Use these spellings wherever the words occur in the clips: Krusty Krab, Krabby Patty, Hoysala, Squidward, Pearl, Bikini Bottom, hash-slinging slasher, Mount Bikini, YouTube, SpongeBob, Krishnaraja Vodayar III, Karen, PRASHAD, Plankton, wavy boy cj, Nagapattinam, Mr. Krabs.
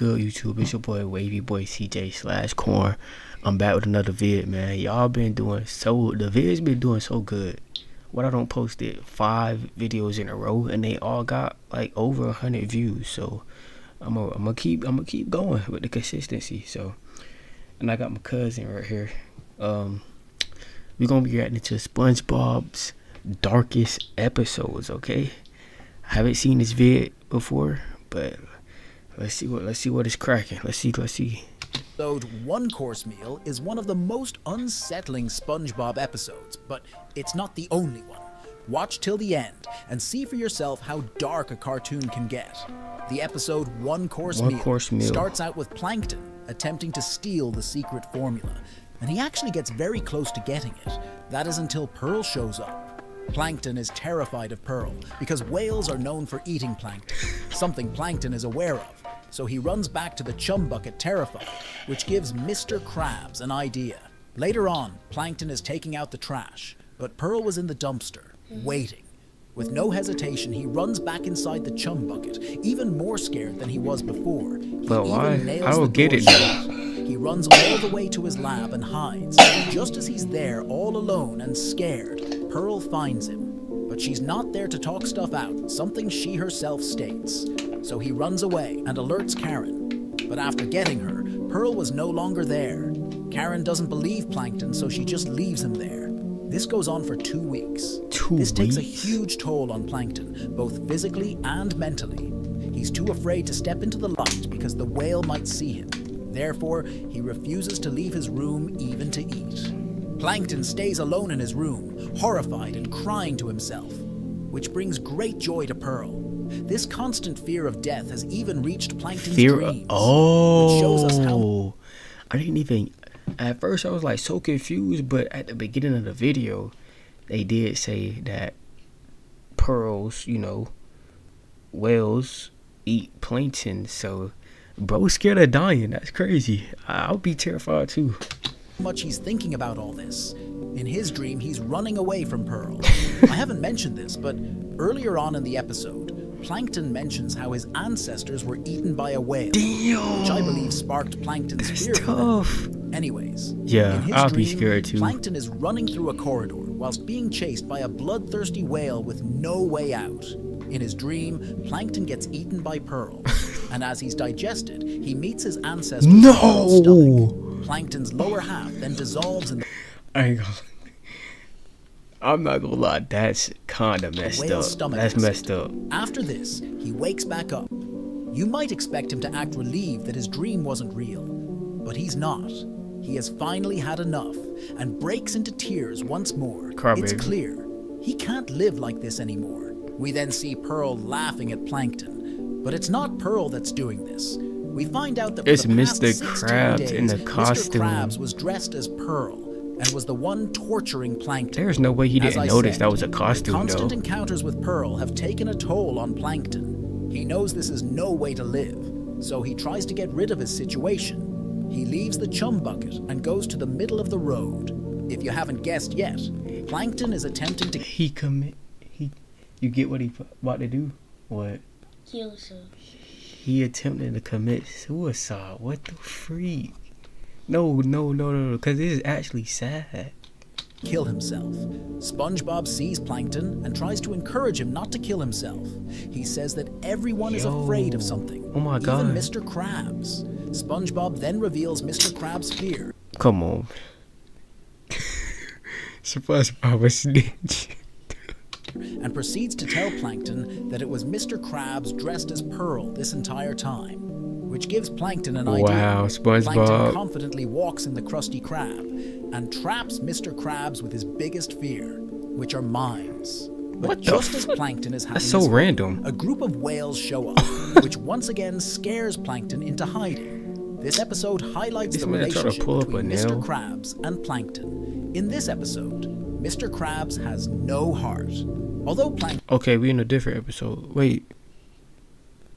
good, YouTube? It's your boy Wavy Boy CJ / Corn. I'm back with another vid, man. Y'all been doing so, the vid's been doing so good. What I don't post it 5 videos in a row, and they all got like over 100 views. So I'm gonna keep going with the consistency. So, and I got my cousin right here. We're gonna be reacting to SpongeBob's darkest episodes. Okay, I haven't seen this vid before, but let's see what is cracking. Let's see. One course meal is one of the most unsettling SpongeBob episodes, but it's not the only one. Watch till the end and see for yourself how dark a cartoon can get. The episode One Course Meal starts out with Plankton attempting to steal the secret formula, and he actually gets very close to getting it. That is until Pearl shows up. Plankton is terrified of Pearl because whales are known for eating plankton, something Plankton is aware of, so he runs back to the chum bucket terrified, which gives Mr. Krabs an idea. Later on, Plankton is taking out the trash, but Pearl was in the dumpster, waiting. With no hesitation, he runs back inside the chum bucket, even more scared than he was before. He runs all the way to his lab and hides. Just as he's there, all alone and scared, Pearl finds him, but she's not there to talk stuff out, something she herself states. So he runs away and alerts Karen. But after getting her, Pearl was no longer there. Karen doesn't believe Plankton, so she just leaves him there. This goes on for 2 weeks. This takes a huge toll on Plankton, both physically and mentally. He's too afraid to step into the light because the whale might see him. Therefore, he refuses to leave his room even to eat. Plankton stays alone in his room, horrified and crying to himself, which brings great joy to Pearl. This constant fear of death has even reached Plankton's dreams. Which shows us how... I didn't even... At first, I was like so confused, but at the beginning of the video, they did say that Pearl's, you know, whales eat plankton, so... Bro, scared of dying. That's crazy. I'll be terrified too. Much he's thinking about all this. In his dream, he's running away from Pearl. I haven't mentioned this, but earlier on in the episode, Plankton mentions how his ancestors were eaten by a whale, which I believe sparked Plankton's fear. Anyways, yeah, I'll be scared too. Plankton is running through a corridor whilst being chased by a bloodthirsty whale with no way out. In his dream, Plankton gets eaten by Pearl. And as he's digested, he meets his ancestors. Plankton's lower half then dissolves in the... I'm not gonna lie, that's kinda messed up. That's messed up. After this, he wakes back up. You might expect him to act relieved that his dream wasn't real, but he's not. He has finally had enough and breaks into tears once more. It's clear he can't live like this anymore. We then see Pearl laughing at Plankton. But it's not Pearl that's doing this. We find out that it's Mr. Krabs in the costume. Mr. Krabs was dressed as Pearl and was the one torturing Plankton. There's no way he didn't notice that was a costume, though. Constant encounters with Pearl have taken a toll on Plankton. He knows this is no way to live, so he tries to get rid of his situation. He leaves the chum bucket and goes to the middle of the road. If you haven't guessed yet, Plankton is attempting to... You get what he about to do? What? He attempted to commit suicide. What the freak? No, because this is actually sad. Kill himself. SpongeBob sees Plankton and tries to encourage him not to kill himself. He says that everyone is afraid of something. Oh my god. Even Mr. Krabs. SpongeBob then reveals Mr. Krabs' fear. Come on. SpongeBob was snitching. And proceeds to tell Plankton that it was Mr. Krabs dressed as Pearl this entire time, which gives Plankton an idea. Wow, SpongeBob. Plankton confidently walks in the Krusty Krab and traps Mr. Krabs with his biggest fear, which are mimes. But just as Plankton is having a group of whales show up, which once again scares Plankton into hiding. This episode highlights the relationship between Mr. Krabs and Plankton. In this episode, Mr. Krabs has no heart. Although Plankton... Okay, we're in a different episode. Wait.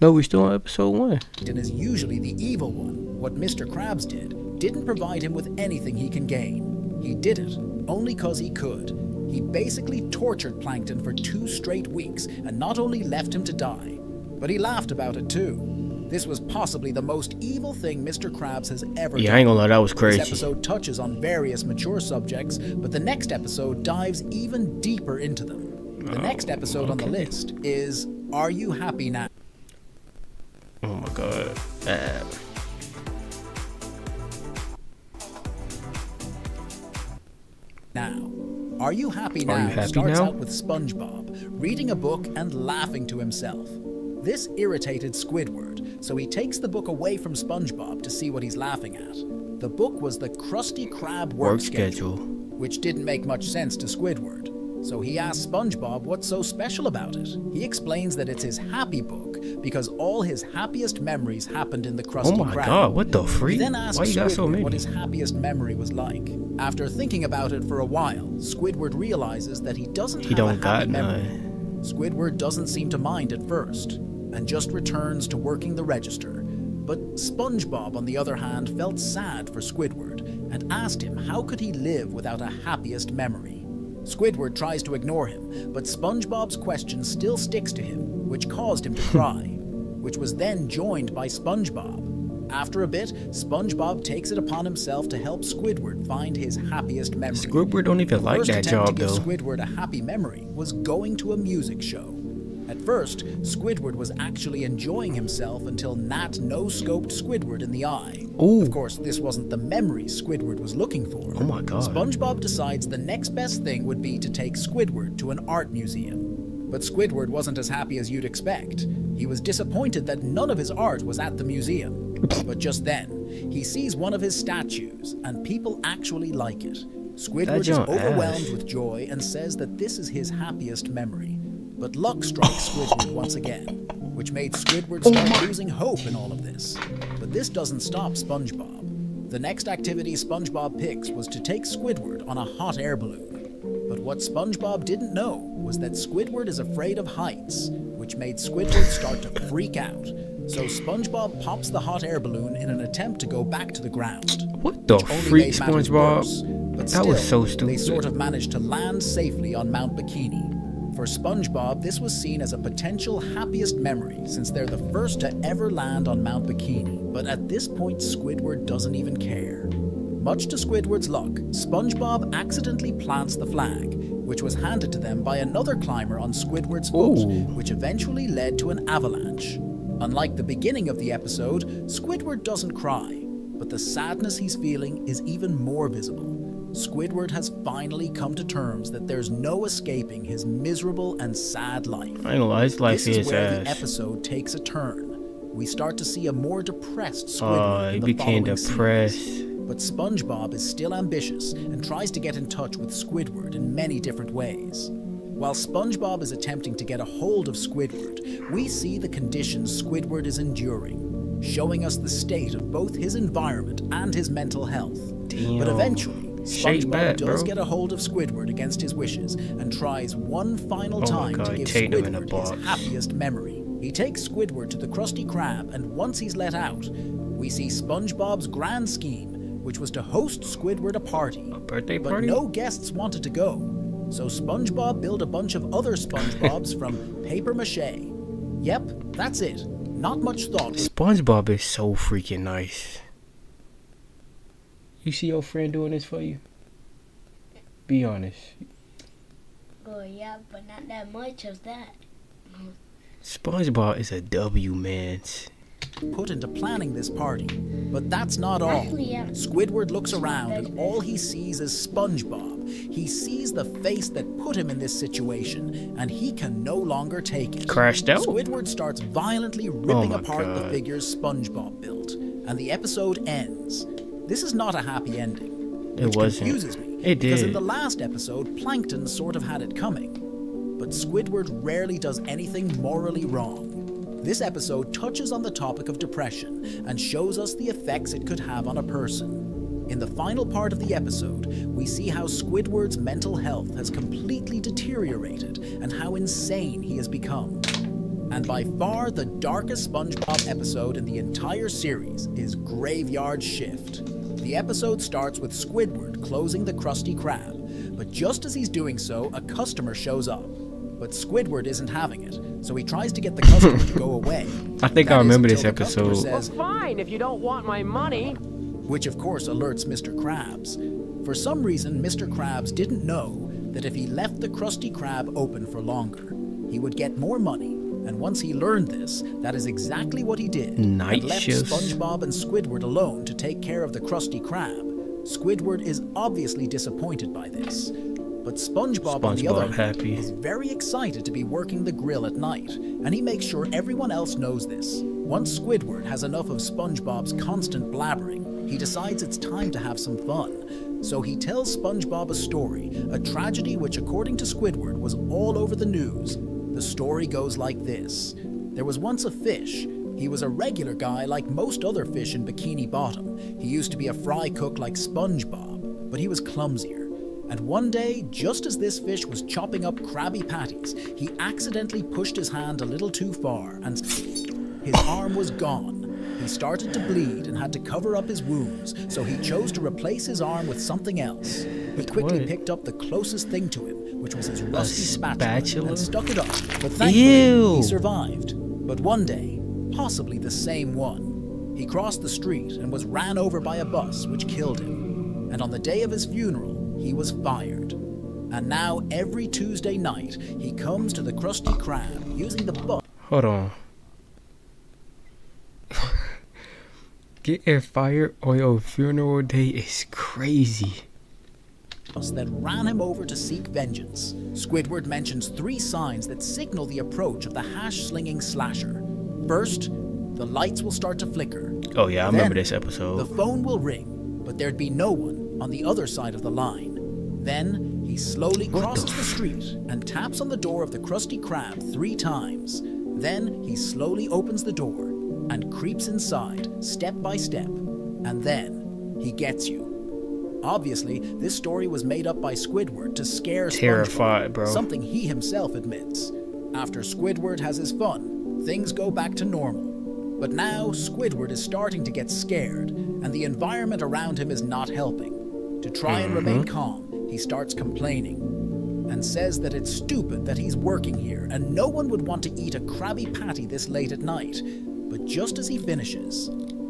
No, we're still on episode 1. Plankton is usually the evil one. What Mr. Krabs did didn't provide him with anything he can gain. He did it only because he could. He basically tortured Plankton for 2 straight weeks and not only left him to die, but he laughed about it too. This was possibly the most evil thing Mr. Krabs has ever done. Yeah, I ain't gonna lie, that was crazy. This episode touches on various mature subjects, but the next episode dives even deeper into them. The next episode on the list is Are You Happy Now? Oh my god. Now, Are You Happy Now? Starts out with SpongeBob reading a book and laughing to himself. This irritated Squidward, so he takes the book away from SpongeBob to see what he's laughing at. The book was the Krusty Krab work schedule, which didn't make much sense to Squidward. So he asks SpongeBob what's so special about it. He explains that it's his happy book because all his happiest memories happened in the Krusty Krab. Oh my god, what the freak? He then asks Squidward what his happiest memory was like. After thinking about it for a while, Squidward realizes that he doesn't have a happy memory. Squidward doesn't seem to mind at first and just returns to working the register. But SpongeBob, on the other hand, felt sad for Squidward and asked him how could he live without a happiest memory. Squidward tries to ignore him, but SpongeBob's question still sticks to him, which caused him to cry, which was then joined by SpongeBob. After a bit, SpongeBob takes it upon himself to help Squidward find his happiest memory. Squidward don't even like that job, though. The first attempt to give Squidward a happy memory was going to a music show. At first, Squidward was actually enjoying himself until Nat no-scoped Squidward in the eye. Ooh. Of course, this wasn't the memory Squidward was looking for. Oh my god. SpongeBob decides the next best thing would be to take Squidward to an art museum. But Squidward wasn't as happy as you'd expect. He was disappointed that none of his art was at the museum. But just then, he sees one of his statues, and people actually like it. Squidward is overwhelmed with joy and says that this is his happiest memory. But luck struck Squidward once again, which made Squidward start losing hope in all of this. But this doesn't stop SpongeBob. The next activity SpongeBob picks was to take Squidward on a hot air balloon. But what SpongeBob didn't know was that Squidward is afraid of heights, which made Squidward start to freak out. So SpongeBob pops the hot air balloon in an attempt to go back to the ground. What the freak, SpongeBob? But still, that was so stupid. They sort of managed to land safely on Mount Bikini. For SpongeBob, this was seen as a potential happiest memory since they're the first to ever land on Mount Bikini. But at this point, Squidward doesn't even care. Much to Squidward's luck, SpongeBob accidentally plants the flag, which was handed to them by another climber on Squidward's foot, which eventually led to an avalanche. Unlike the beginning of the episode, Squidward doesn't cry, but the sadness he's feeling is even more visible. Squidward has finally come to terms that there's no escaping his miserable and sad life. I know, his life is where the episode takes a turn. We start to see a more depressed Squidward. He became depressed. But SpongeBob is still ambitious and tries to get in touch with Squidward in many different ways. While SpongeBob is attempting to get a hold of Squidward, we see the conditions Squidward is enduring, showing us the state of both his environment and his mental health. Damn. But eventually, SpongeBob does get a hold of Squidward against his wishes and tries one final time to give Squidward his happiest memory. He takes Squidward to the Krusty Krab, and once he's let out, we see SpongeBob's grand scheme, which was to host Squidward a party. A birthday party? But no guests wanted to go, so SpongeBob built a bunch of other SpongeBobs from paper mache. Yep, that's it. Not much thought. SpongeBob is so freaking nice. You see your friend doing this for you? Be honest. Well, yeah, but not that much of that. SpongeBob is a W, man. Put into planning this party. But that's not all. Squidward looks around and all he sees is SpongeBob. He sees the face that put him in this situation and he can no longer take it. Crashed out? Squidward starts violently ripping apart the figures SpongeBob built. And the episode ends. This is not a happy ending, which confuses me, because in the last episode, Plankton sort of had it coming. But Squidward rarely does anything morally wrong. This episode touches on the topic of depression and shows us the effects it could have on a person. In the final part of the episode, we see how Squidward's mental health has completely deteriorated and how insane he has become. And by far the darkest SpongeBob episode in the entire series is Graveyard Shift. The episode starts with Squidward closing the Krusty Krab, but just as he's doing so, a customer shows up. but Squidward isn't having it, so he tries to get the customer to go away. I think I remember this episode. Says, well, fine, if you don't want my money. Which of course alerts Mr. Krabs. For some reason, Mr. Krabs didn't know that if he left the Krusty Krab open for longer, he would get more money. And once he learned this, that is exactly what he did. Night shifts. Left SpongeBob and Squidward alone to take care of the Krusty Krab. Squidward is obviously disappointed by this, but SpongeBob on the other hand is very excited to be working the grill at night, and he makes sure everyone else knows this. Once Squidward has enough of SpongeBob's constant blabbering, he decides it's time to have some fun. So he tells SpongeBob a story, a tragedy which according to Squidward was all over the news. The story goes like this. There was once a fish. He was a regular guy like most other fish in Bikini Bottom. He used to be a fry cook like SpongeBob, but he was clumsier. And one day, just as this fish was chopping up Krabby Patties, he accidentally pushed his hand a little too far and his arm was gone. He started to bleed and had to cover up his wounds, so he chose to replace his arm with something else. He quickly picked up the closest thing to him, which was his rusty spatula, and stuck it up, but thankfully he survived. But one day, possibly the same one, he crossed the street and was ran over by a bus, which killed him. And on the day of his funeral, he was fired. And now every Tuesday night, he comes to the Krusty Krab using the bus. Hold on. Getting fired on your funeral day is crazy. That ran him over to seek vengeance. Squidward mentions 3 signs that signal the approach of the hash-slinging slasher. First, the lights will start to flicker. Oh yeah, I remember this episode. The phone will ring, but there'd be no one on the other side of the line. Then he slowly crosses the street and taps on the door of the Krusty Krab 3 times. Then he slowly opens the door and creeps inside, step by step, and then he gets you. Obviously, this story was made up by Squidward to scare SpongeBob. Terrified, bro. Something he himself admits. After Squidward has his fun, things go back to normal. But now, Squidward is starting to get scared, and the environment around him is not helping. To try and remain calm, he starts complaining and says that it's stupid that he's working here, and no one would want to eat a Krabby Patty this late at night. But just as he finishes,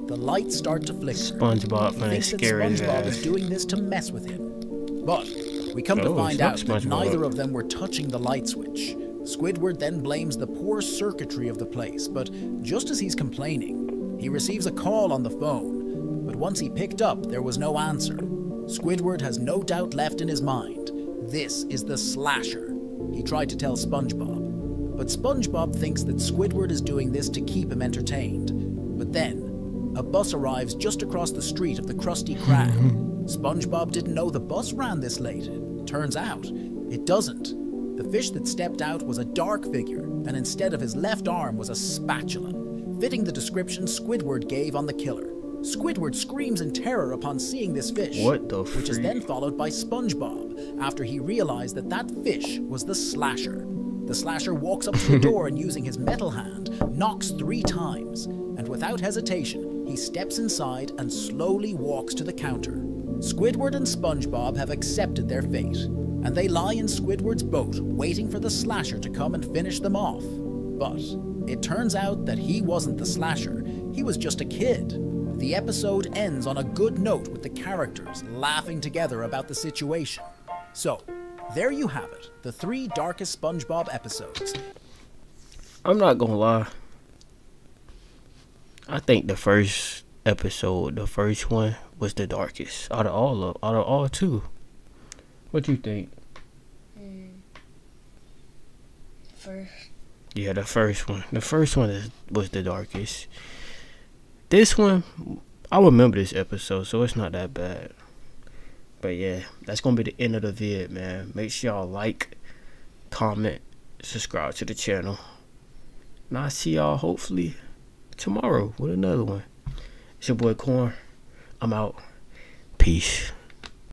the lights start to flicker. SpongeBob thinks that SpongeBob is doing this to mess with him. But we come to find out that neither of them were touching the light switch. Squidward then blames the poor circuitry of the place, but just as he's complaining, he receives a call on the phone. But once he picked up, there was no answer. Squidward has no doubt left in his mind. This is the slasher, he tried to tell SpongeBob. But SpongeBob thinks that Squidward is doing this to keep him entertained. But then, a bus arrives just across the street of the Krusty Krab. SpongeBob didn't know the bus ran this late. Turns out, it doesn't. The fish that stepped out was a dark figure, and instead of his left arm was a spatula, fitting the description Squidward gave on the killer. Squidward screams in terror upon seeing this fish, which is then followed by SpongeBob, after he realized that that fish was the slasher. The slasher walks up to the door and using his metal hand, knocks 3 times, and without hesitation, he steps inside and slowly walks to the counter. Squidward and SpongeBob have accepted their fate, and they lie in Squidward's boat waiting for the slasher to come and finish them off. But it turns out that he wasn't the slasher, he was just a kid. The episode ends on a good note with the characters laughing together about the situation. So, there you have it, the 3 darkest SpongeBob episodes. I'm not gonna lie. I think the first episode, the first one, was the darkest out of all 2. What do you think? First. Yeah, the first one. The first one was the darkest. This one, I remember this episode, so it's not that bad. But yeah, that's gonna be the end of the vid, man. Make sure y'all like, comment, subscribe to the channel, and I'll see y'all hopefully tomorrow with another one. It's your boy Korn. I'm out. Peace.